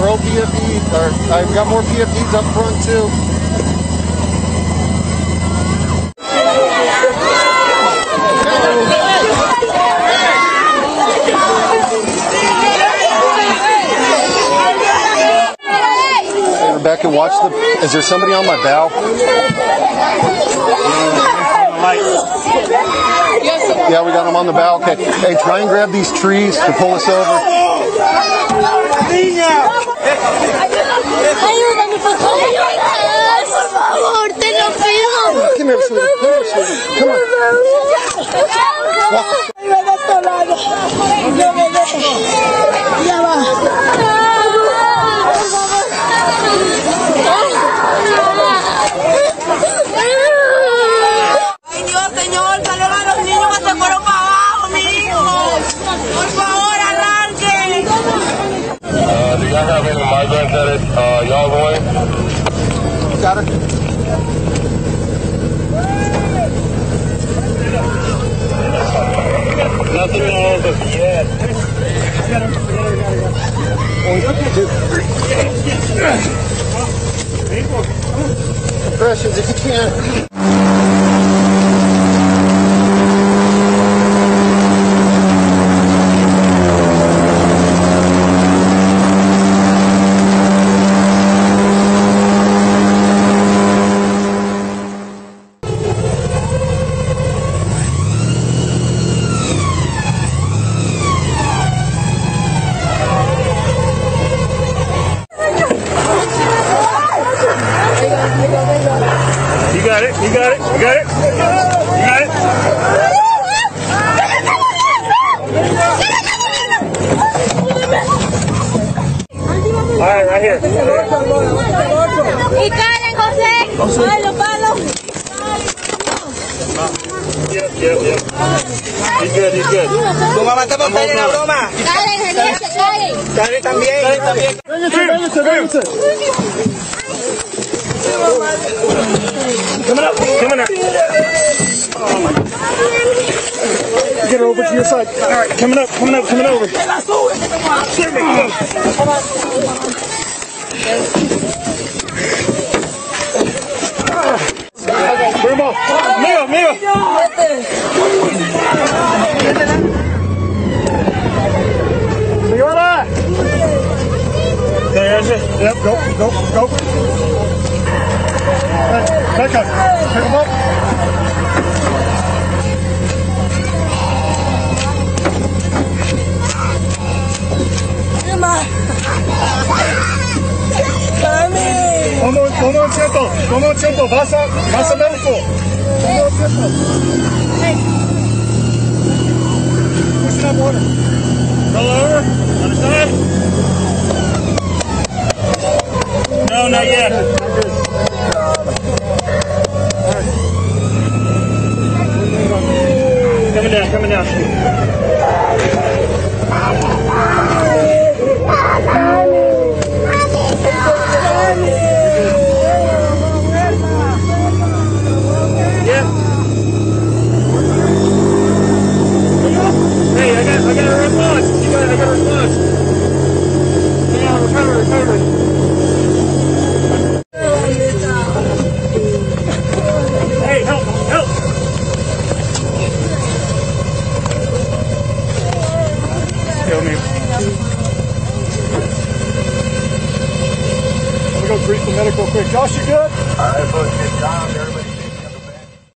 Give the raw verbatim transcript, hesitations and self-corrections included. pro P F D, or I've got more P F Ds up front too. Rebecca, watch the. Is there somebody on my bow? Yeah, we got them on the bow. Okay. Hey, try and grab these trees to pull us over. Come here, sweetie. Come on. Walk. Uh, y'all going? Got it. Nothing wrong with it yet. Impressions if you can. Y Karen, Jose, palo, palo. Yep, yep, yep. He's good, he's good. Toma, mata pantalla, toma. Karen, Karen. Karen también. Karen también. Véngase, véngase, véngase. Come on up, come on up. Get her over to your side. All right, coming up, coming up, coming over. There we go. Primo, mío, mío. Señora. There, that's it. Yep, go, go, go. Back up. Pick him up. Emma. Toma un tiempo, toma un tiempo, vas a, vas a verlo. Toma un tiempo. What's that water? Roll over, other side. No, not yet. Coming down, coming down. Greet the medical quick. Josh, you good? All right, folks, good job, everybody.